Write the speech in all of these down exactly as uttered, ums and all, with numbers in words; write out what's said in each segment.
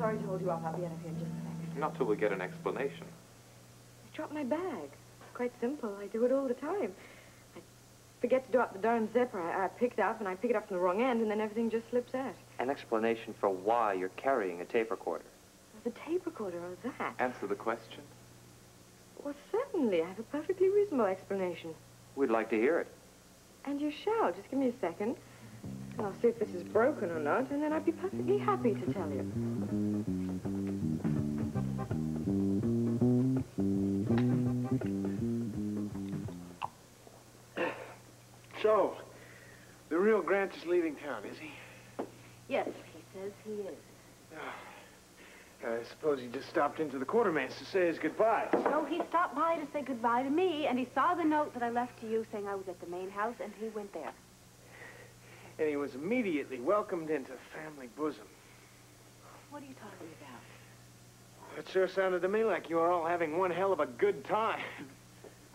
sorry to hold you up. I'll be out of here in just a second. Not till we get an explanation. I dropped my bag. It's quite simple. I do it all the time. I forget to drop the darn zipper I, I picked up, and I pick it up from the wrong end, and then everything just slips out. An explanation for why you're carrying a tape recorder. The tape recorder or that? Answer the question. Well, certainly. I have a perfectly reasonable explanation. We'd like to hear it. And you shall. Just give me a second. And I'll see if this is broken or not, and then I'd be perfectly happy to tell you. So, the real Grant is leaving town, is he? Yes, he says he is. Oh. I suppose he just stopped into the Quartermains to say his goodbyes. No, he stopped by to say goodbye to me, and he saw the note that I left to you saying I was at the main house, and he went there. And he was immediately welcomed into family bosom. What are you talking about? It sure sounded to me like you were all having one hell of a good time.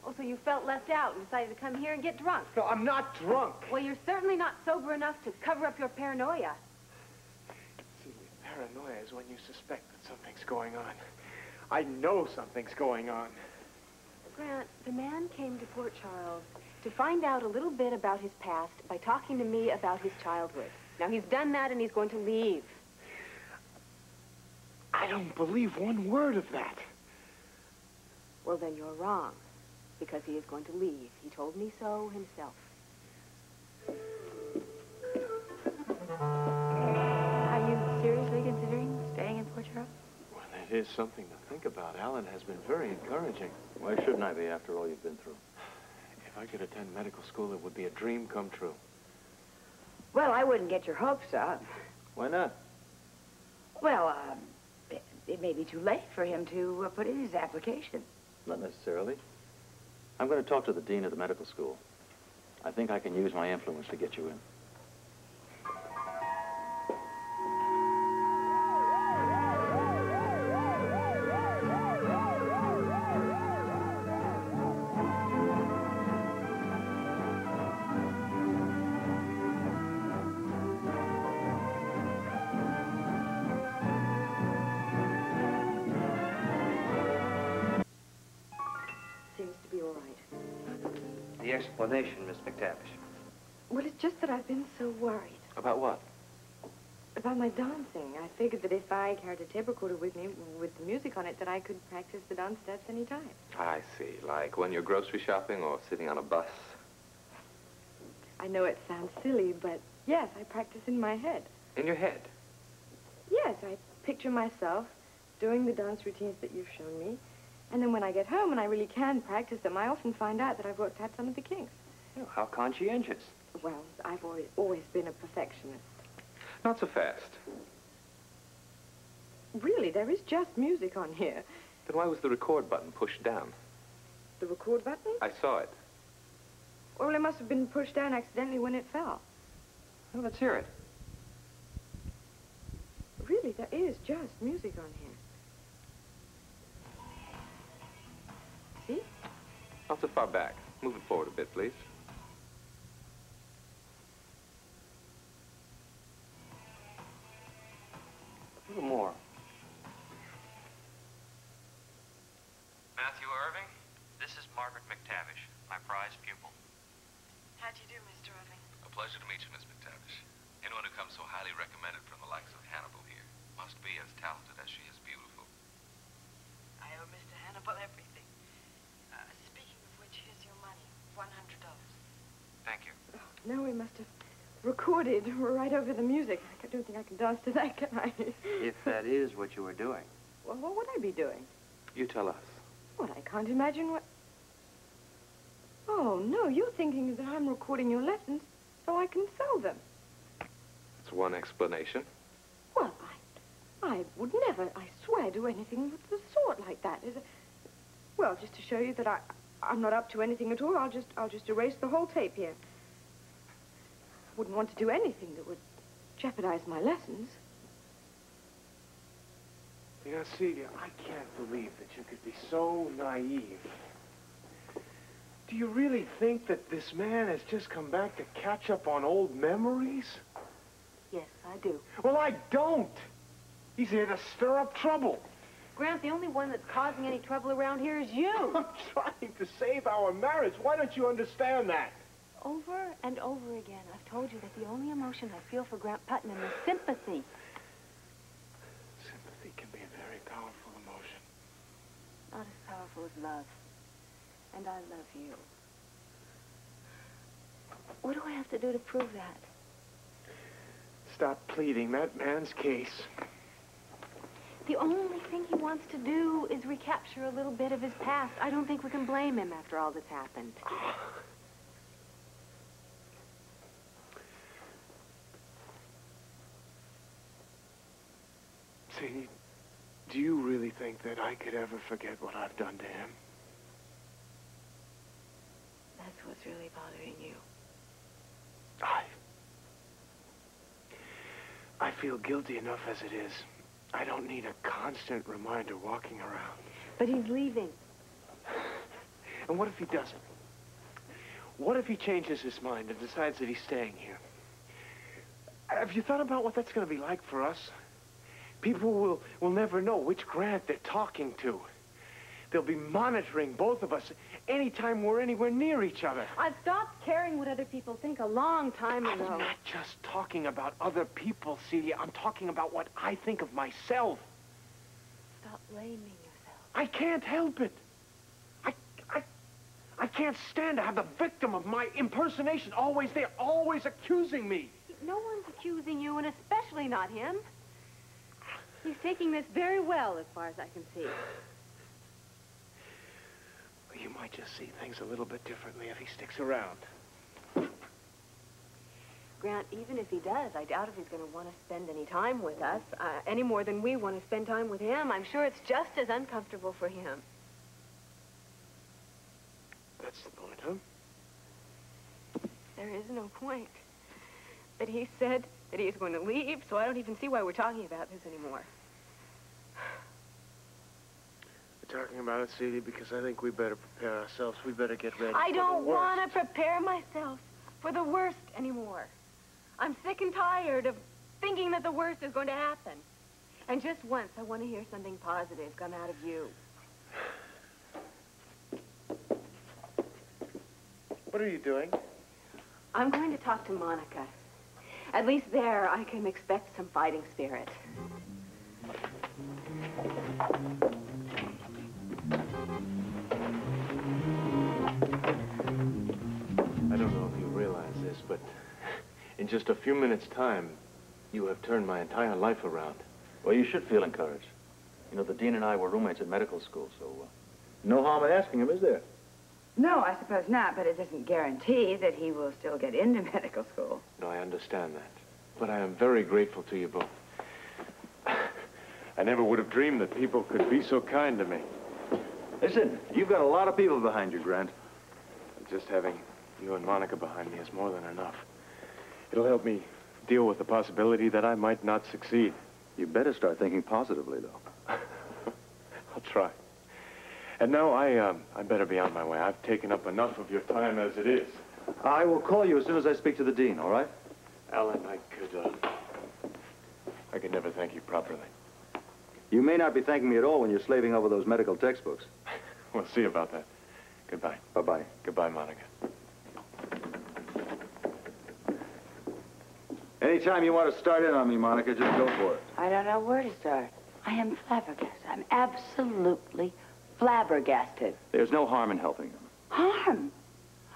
Oh, so you felt left out and decided to come here and get drunk. No, I'm not drunk. Well, you're certainly not sober enough to cover up your paranoia. Paranoia is when you suspect that something's going on. I know something's going on. Grant, the man came to Port Charles to find out a little bit about his past by talking to me about his childhood. Now, he's done that, and he's going to leave. I don't believe one word of that. Well, then you're wrong, because he is going to leave. He told me so himself. It is something to think about. Alan has been very encouraging. Why shouldn't I be after all you've been through? If I could attend medical school, it would be a dream come true. Well, I wouldn't get your hopes up. Why not? Well, uh, it, it may be too late for him to uh, put in his application. Not necessarily. I'm going to talk to the dean of the medical school. I think I can use my influence to get you in. Explanation, Miss McTavish. Well, it's just that I've been so worried. About what? About my dancing. I figured that if I carried a tape recorder with me with the music on it, that I could practice the dance steps any time. I see. Like when you're grocery shopping or sitting on a bus. I know it sounds silly, but yes, I practice in my head. In your head? Yes, I picture myself doing the dance routines that you've shown me. And then when I get home and I really can practice them, I often find out that I've worked out some of the kinks. Oh, how conscientious. Well, I've always, always been a perfectionist. Not so fast. Really, there is just music on here. Then why was the record button pushed down? The record button? I saw it. Well, it must have been pushed down accidentally when it fell. Well, let's hear it. Really, there is just music on here. See? Not so far back. Move it forward a bit, please. A little more. Matthew Irving, this is Margaret McTavish, my prize pupil. How do you do, Mister Irving? A pleasure to meet you, Miss McTavish. Anyone who comes so highly recommended from the likes of Hannibal here must be as talented as she is beautiful. I owe Mister Hannibal everything. one hundred dollars. Thank you. Oh, no, we must have recorded right over the music. I don't think I can dance to that, can I? If that is what you were doing. Well, what would I be doing? You tell us. Well, I can't imagine what... Oh, no, you're thinking that I'm recording your lessons so I can sell them. That's one explanation. Well, I, I would never, I swear, do anything of the sort like that. Is it... Well, just to show you that I... I'm not up to anything at all. I'll just, I'll just erase the whole tape here. I wouldn't want to do anything that would jeopardize my lessons. You know, Celia, I can't believe that you could be so naive. Do you really think that this man has just come back to catch up on old memories? Yes, I do. Well, I don't. He's here to stir up trouble. Grant, the only one that's causing any trouble around here is you. I'm trying to save our marriage. Why don't you understand that? Over and over again, I've told you that the only emotion I feel for Grant Putnam is sympathy. Sympathy can be a very powerful emotion. Not as powerful as love. And I love you. What do I have to do to prove that? Stop pleading that man's case. The only thing he wants to do is recapture a little bit of his past. I don't think we can blame him after all that's happened. See, do you really think that I could ever forget what I've done to him? That's what's really bothering you. I... I feel guilty enough as it is. I don't need a constant reminder walking around. But he's leaving. And what if he doesn't? What if he changes his mind and decides that he's staying here? Have you thought about what that's going to be like for us? People will, will never know which Grant they're talking to. They'll be monitoring both of us anytime we're anywhere near each other. I've stopped caring what other people think a long time ago. I'm not just talking about other people, Celia. I'm talking about what I think of myself. Stop blaming yourself. I can't help it. I, I, I can't stand to have the victim of my impersonation always there, always accusing me. No one's accusing you, and especially not him. He's taking this very well, as far as I can see. You might just see things a little bit differently if he sticks around. Grant, even if he does, I doubt if he's going to want to spend any time with us, uh, any more than we want to spend time with him. I'm sure it's just as uncomfortable for him. That's the point, huh? There is no point. But he said that he's going to leave, so I don't even see why we're talking about this anymore. Talking about it, Celia, because I think we better prepare ourselves. We better get ready. I don't want to prepare myself for the worst anymore. I'm sick and tired of thinking that the worst is going to happen. And just once, I want to hear something positive come out of you. What are you doing? I'm going to talk to Monica. At least there, I can expect some fighting spirit. But in just a few minutes' time, you have turned my entire life around. Well, you should feel encouraged. You know, the dean and I were roommates at medical school, so uh, no harm in asking him, is there? No, I suppose not, but it doesn't guarantee that he will still get into medical school. No, I understand that. But I am very grateful to you both. I never would have dreamed that people could be so kind to me. Listen, you've got a lot of people behind you, Grant. Just having... you and Monica behind me is more than enough. It'll help me deal with the possibility that I might not succeed. You better start thinking positively, though. I'll try. And now I, um, I better be on my way. I've taken up enough of your time as it is. I will call you as soon as I speak to the dean, all right? Alan, I could, uh... I could never thank you properly. You may not be thanking me at all when you're slaving over those medical textbooks. We'll see about that. Goodbye. Bye-bye. Goodbye, Monica. Anytime you want to start in on me, Monica, just go for it. I don't know where to start. I am flabbergasted. I'm absolutely flabbergasted. There's no harm in helping him. Harm?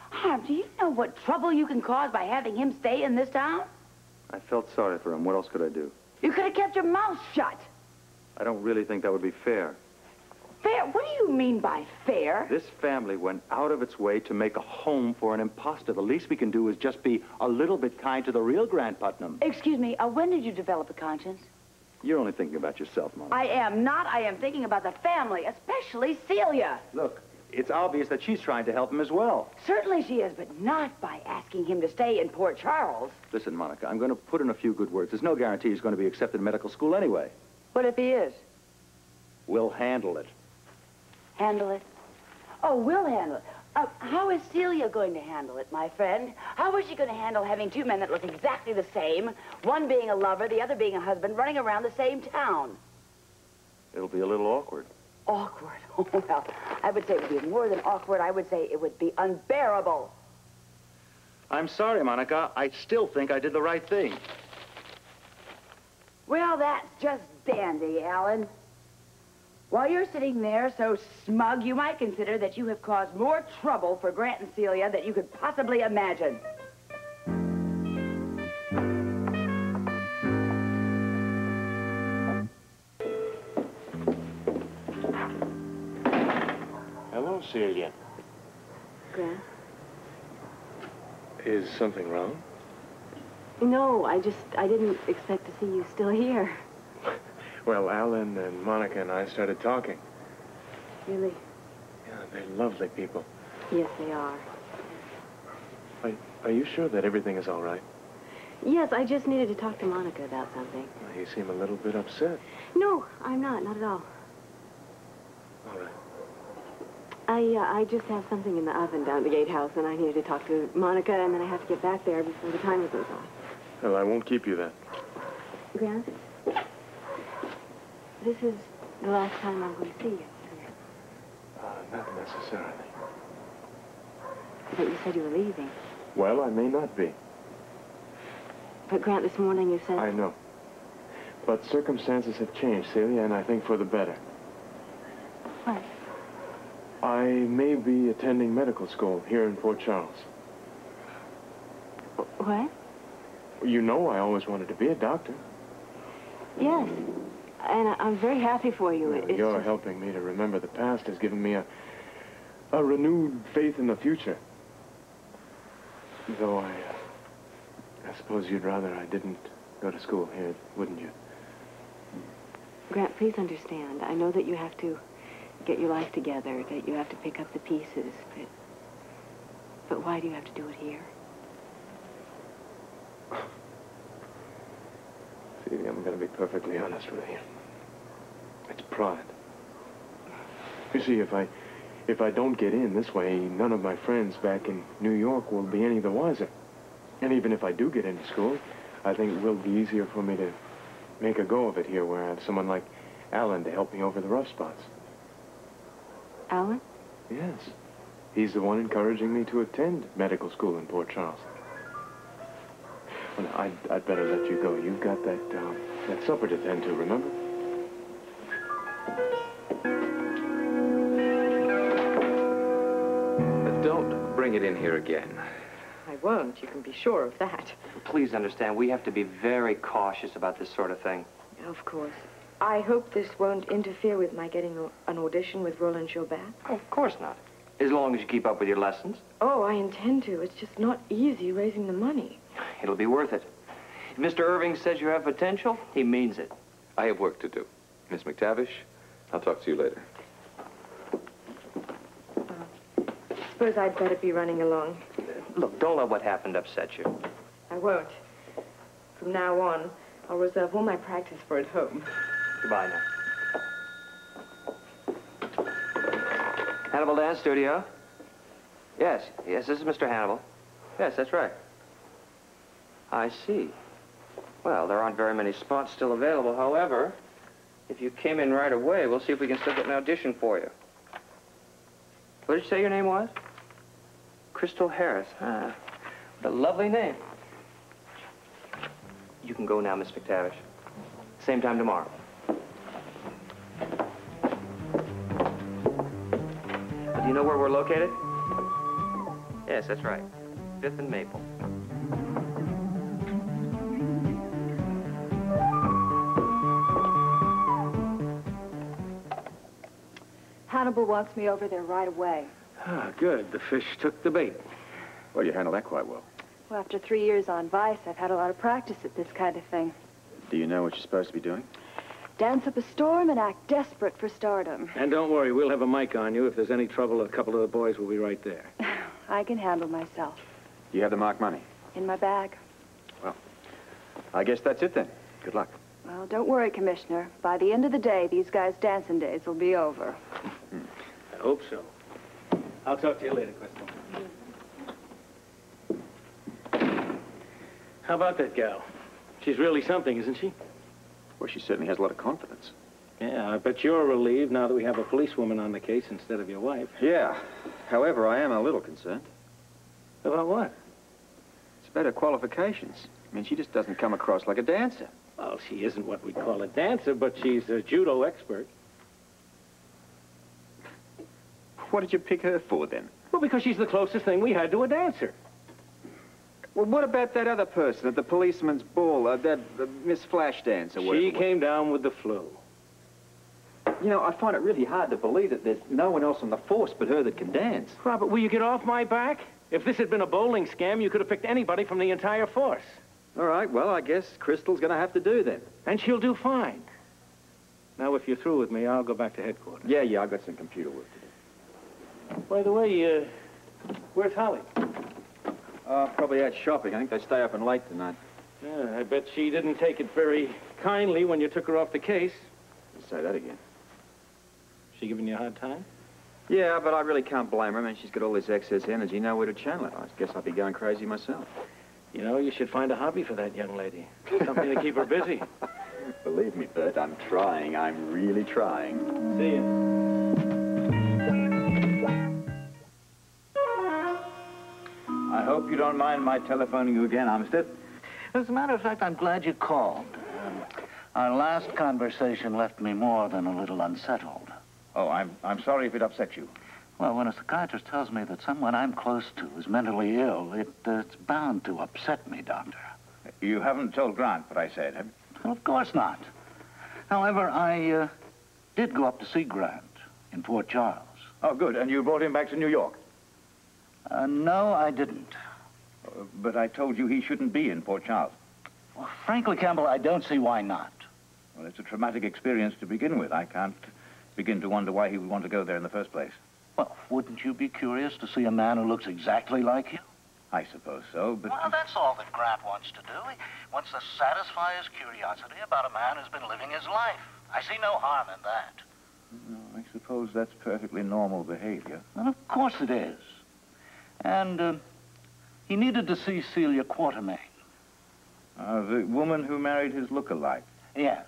Harm? Do you know what trouble you can cause by having him stay in this town? I felt sorry for him. What else could I do? You could have kept your mouth shut. I don't really think that would be fair. Fair? What do you mean by fair? This family went out of its way to make a home for an imposter. The least we can do is just be a little bit kind to the real Grant Putnam. Excuse me, uh, when did you develop a conscience? You're only thinking about yourself, Monica. I am not. I am thinking about the family, especially Celia. Look, it's obvious that she's trying to help him as well. Certainly she is, but not by asking him to stay in Port Charles. Listen, Monica, I'm going to put in a few good words. There's no guarantee he's going to be accepted in medical school anyway. What if he is? We'll handle it. Handle it? Oh, we'll handle it. Uh, how is Celia going to handle it, my friend? How is she going to handle having two men that look exactly the same, one being a lover, the other being a husband, running around the same town? It'll be a little awkward. Awkward? Oh, well, I would say it would be more than awkward. I would say it would be unbearable. I'm sorry, Monica. I still think I did the right thing. Well, that's just dandy, Alan. While you're sitting there so smug, you might consider that you have caused more trouble for Grant and Celia than you could possibly imagine. Hello, Celia. Grant? Is something wrong? No, I just, I didn't expect to see you still here. Well, Alan and Monica and I started talking. Really? Yeah, they're lovely people. Yes, they are. Are, are you sure that everything is all right? Yes, I just needed to talk to Monica about something. Well, you seem a little bit upset. No, I'm not, not at all. All right. I, uh, I just have something in the oven down at the gatehouse, and I needed to talk to Monica, and then I have to get back there before the timer goes off. Well, I won't keep you then. Grant? This is the last time I'm going to see you. Uh, not necessarily. But you said you were leaving. Well, I may not be. But, Grant, this morning you said... I know. But circumstances have changed, Celia, and I think for the better. What? I may be attending medical school here in Port Charles. What? You know I always wanted to be a doctor. Yes. And I'm very happy for you. Well, you're just... helping me to remember the past has given me a, a renewed faith in the future. Though I, uh, I suppose you'd rather I didn't go to school here, wouldn't you? Grant, please understand. I know that you have to get your life together, that you have to pick up the pieces, but, but why do you have to do it here? I'm going to be perfectly honest with you. It's pride. You see, if I, if I don't get in this way, none of my friends back in New York will be any the wiser. And even if I do get into school, I think it will be easier for me to make a go of it here where I have someone like Alan to help me over the rough spots. Alan? Yes. He's the one encouraging me to attend medical school in Port Charles. Well, I'd, I'd better let you go. You've got that, uh, that supper to tend to, remember? Uh, don't bring it in here again. I won't. You can be sure of that. Please understand, we have to be very cautious about this sort of thing. Of course. I hope this won't interfere with my getting an audition with Roland Chobat. Of course not. As long as you keep up with your lessons. Oh, I intend to. It's just not easy raising the money. It'll be worth it. If Mister Irving says you have potential, he means it. I have work to do. Miss McTavish, I'll talk to you later. Uh, suppose I'd better be running along. Look, don't let what happened upset you. I won't. From now on, I'll reserve all my practice for at home. Goodbye now. Hannibal Dance Studio? Yes, yes, this is Mister Hannibal. Yes, that's right. I see. Well, there aren't very many spots still available. However, if you came in right away, we'll see if we can still get an audition for you. What did you say your name was? Crystal Harris. Ah, what a lovely name. You can go now, Miss McTavish. Same time tomorrow. But do you know where we're located? Yes, that's right. Fifth and Maple. Hannibal wants me over there right away. Ah, good. The fish took the bait. Well, you handled that quite well. Well, after three years on Vice, I've had a lot of practice at this kind of thing. Do you know what you're supposed to be doing? Dance up a storm and act desperate for stardom. And don't worry, we'll have a mic on you. If there's any trouble, a couple of the boys will be right there. I can handle myself. Do you have the marked money? In my bag. Well, I guess that's it then. Good luck. Well, don't worry, Commissioner. By the end of the day, these guys' dancing days will be over. I hope so. I'll talk to you later, Crystal. How about that gal? She's really something, isn't she? Well, she certainly has a lot of confidence. Yeah, I bet you're relieved now that we have a policewoman on the case instead of your wife. Yeah. However, I am a little concerned. About what? It's about her qualifications. I mean, she just doesn't come across like a dancer. Well, she isn't what we call a dancer, but she's a judo expert. What did you pick her for, then? Well, because she's the closest thing we had to a dancer. Well, what about that other person at the policeman's ball, uh, that uh, Miss Flash dancer? She came down with the flu. You know, I find it really hard to believe that there's no one else on the force but her that can dance. Robert, will you get off my back? If this had been a bowling scam, you could have picked anybody from the entire force. All right, well, I guess Crystal's going to have to do then. And she'll do fine. Now, if you're through with me, I'll go back to headquarters. Yeah, yeah, I've got some computer work to do. By the way, uh, where's Holly? Uh, probably out shopping. I think they stay up and late tonight. Yeah, I bet she didn't take it very kindly when you took her off the case. Say that again. She giving you a hard time? Yeah, but I really can't blame her. I mean, she's got all this excess energy, nowhere to channel it. I guess I'd be going crazy myself. You know, you should find a hobby for that young lady. Something to keep her busy. Believe me, Bert, I'm trying. I'm really trying. See ya. I hope you don't mind my telephoning you again, Armistead. As a matter of fact, I'm glad you called. Um, our last conversation left me more than a little unsettled. Oh, I'm, I'm sorry if it upset you. Well, when a psychiatrist tells me that someone I'm close to is mentally ill, it, uh, it's bound to upset me, Doctor. You haven't told Grant what I said, have you? Well, of course not. However, I uh, did go up to see Grant in Port Charles. Oh, good. And you brought him back to New York? Uh, no, I didn't. Uh, but I told you he shouldn't be in Port Charles. Well, frankly, Campbell, I don't see why not. Well, it's a traumatic experience to begin with. I can't begin to wonder why he would want to go there in the first place. Well, wouldn't you be curious to see a man who looks exactly like you? I suppose so, but... Well, that's all that Grant wants to do. He wants to satisfy his curiosity about a man who's been living his life. I see no harm in that. No, I suppose that's perfectly normal behavior. Well, of course it is. And uh, he needed to see Celia Quartermain. Uh, the woman who married his look-alike. Yes.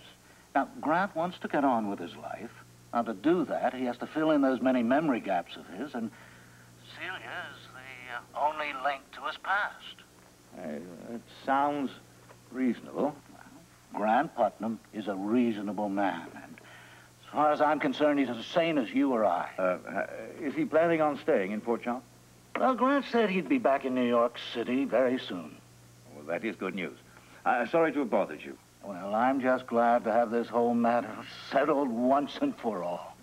Now, Grant wants to get on with his life. Now, to do that, he has to fill in those many memory gaps of his, and Celia is the uh, only link to his past. Uh, it sounds reasonable. Well, Grant Putnam is a reasonable man, and as far as I'm concerned, he's as sane as you or I. Uh, uh, is he planning on staying in Port Charles? Well, Grant said he'd be back in New York City very soon. Well, that is good news. I'm sorry to have bothered you. Well, I'm just glad to have this whole matter settled once and for all.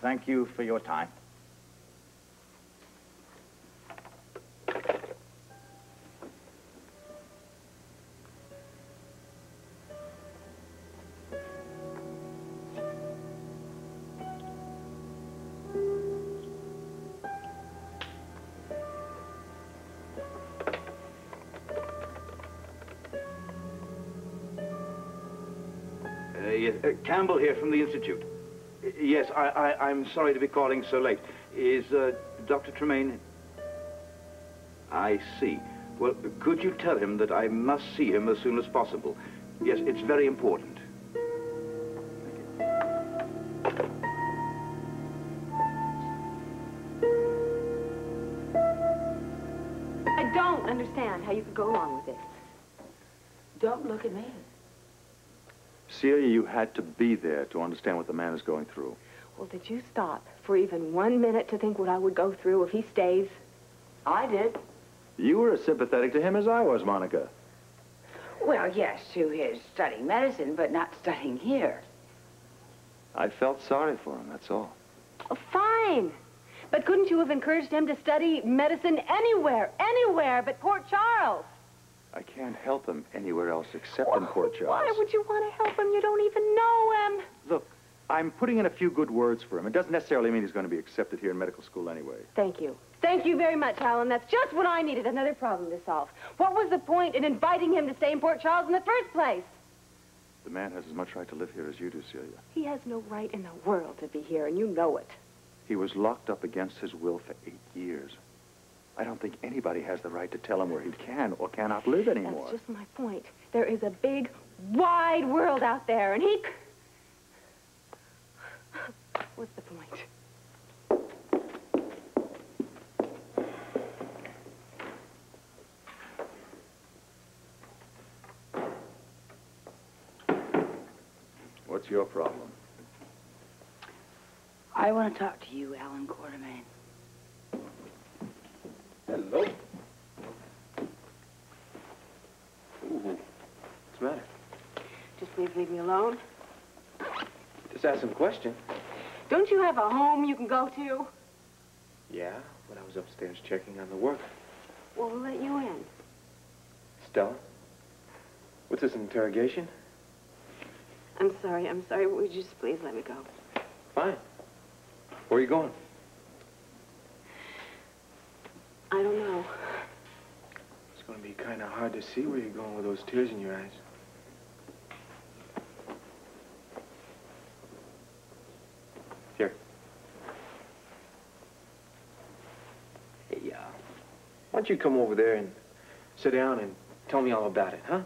Thank you for your time. Uh, Campbell here from the Institute. Uh, yes, I, I, I'm sorry to be calling so late. Is uh, Doctor Tremaine... I see. Well, could you tell him that I must see him as soon as possible? Yes, it's very important. I don't understand how you could go along with this. Don't look at me. Celia, you had to be there to understand what the man is going through. Well, did you stop for even one minute to think what I would go through if he stays? I did. You were as sympathetic to him as I was, Monica. Well, yes, to his studying medicine, but not studying here. I felt sorry for him, that's all. Oh, fine. But couldn't you have encouraged him to study medicine anywhere, anywhere but Port Charles? I can't help him anywhere else except well, in Port Charles. Why would you want to help him? You don't even know him. Look, I'm putting in a few good words for him. It doesn't necessarily mean he's going to be accepted here in medical school anyway. Thank you. Thank you very much, Alan. That's just what I needed, another problem to solve. What was the point in inviting him to stay in Port Charles in the first place? The man has as much right to live here as you do, Celia. He has no right in the world to be here, and you know it. He was locked up against his will for eight years. I don't think anybody has the right to tell him where he can or cannot live anymore. That's just my point. There is a big, wide world out there, and he... What's the point? What's your problem? I want to talk to you, Alan Quartermaine. Hello. Ooh, what's the matter? Just please leave me alone. Just ask some questions. Don't you have a home you can go to? Yeah, but I was upstairs checking on the work. Well, we'll let you in. Stella? What's this, an interrogation? I'm sorry, I'm sorry. Would you just please let me go? Fine. Where are you going? I don't know. It's going to be kind of hard to see where you're going with those tears in your eyes. Here. Hey, uh, why don't you come over there and sit down and tell me all about it, huh?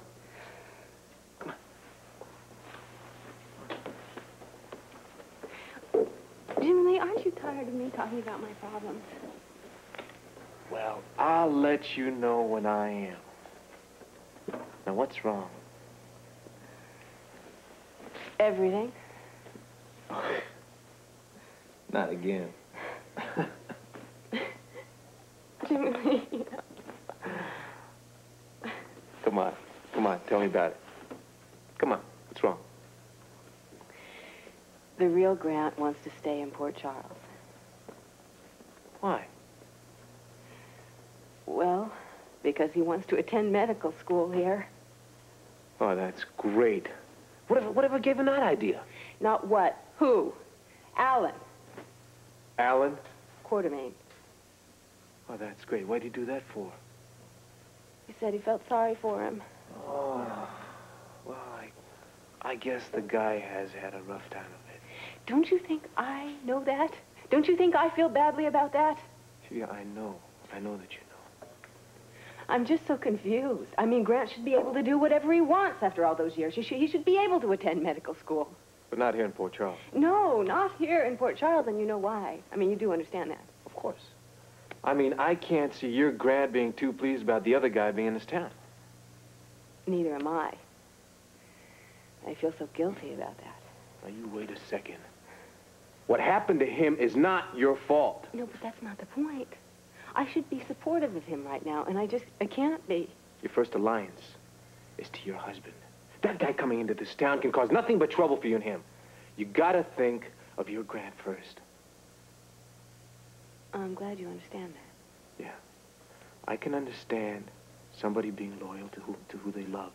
Come on. Jimmy Lee, aren't you tired of me talking about my problems? Well, I'll let you know when I am. Now, what's wrong? Everything. Not again. Jimmy Lee. Come on. Come on. Tell me about it. Come on. What's wrong? The real Grant wants to stay in Port Charles. Why? Well, because he wants to attend medical school here. Oh, that's great. Whatever, whatever gave him that idea? Not what, who? Alan. Alan? Quartermaine. Oh, that's great. Why'd he do that for? He said he felt sorry for him. Oh, well, I, I guess the guy has had a rough time of it. Don't you think I know that? Don't you think I feel badly about that? Yeah, I know. I know that you. I'm just so confused. I mean, Grant should be able to do whatever he wants after all those years. He should, he should be able to attend medical school. But not here in Port Charles. No, not here in Port Charles, and you know why. I mean, you do understand that. Of course. I mean, I can't see your Grant being too pleased about the other guy being in this town. Neither am I. I feel so guilty about that. Now, you wait a second. What happened to him is not your fault. No, but that's not the point. I should be supportive of him right now, and I just, I can't be. Your first alliance is to your husband. That guy coming into this town can cause nothing but trouble for you and him. You gotta think of your Grant first. I'm glad you understand that. Yeah. I can understand somebody being loyal to who, to who they love.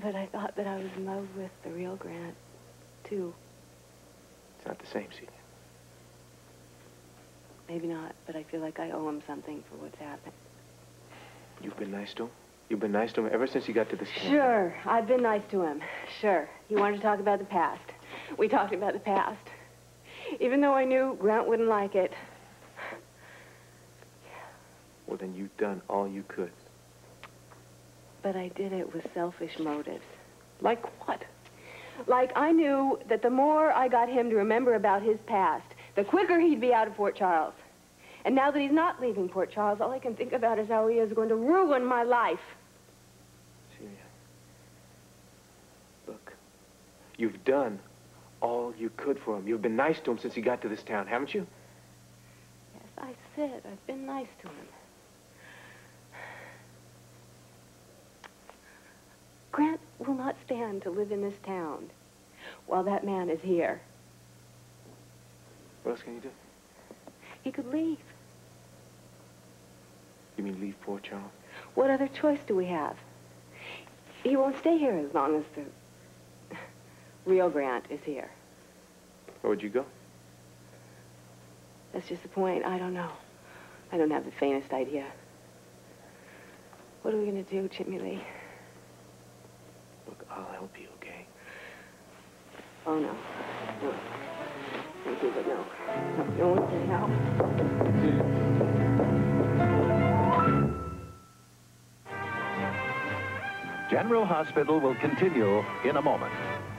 But I thought that I was in love with the real Grant, too. It's not the same, Celia. Maybe not, but I feel like I owe him something for what's happened. You've been nice to him? You've been nice to him ever since he got to this camp? Sure, I've been nice to him, sure. He wanted to talk about the past. We talked about the past. Even though I knew Grant wouldn't like it. Well, then you've done all you could. But I did it with selfish motives. Like what? Like I knew that the more I got him to remember about his past, the quicker he'd be out of Port Charles. And now that he's not leaving Port Charles, all I can think about is how he is going to ruin my life. Celia, look, you've done all you could for him. You've been nice to him since he got to this town, haven't you? Yes, I said I've been nice to him. Grant will not stand to live in this town while that man is here. What else can you do? He could leave. You mean leave Port Charles? What other choice do we have? He won't stay here as long as the real Grant is here. Where would you go? That's just the point. I don't know. I don't have the faintest idea. What are we going to do, Jimmy Lee? Look, I'll help you, okay? Oh, no. No. would do, but no. No, no one can help. General Hospital will continue in a moment.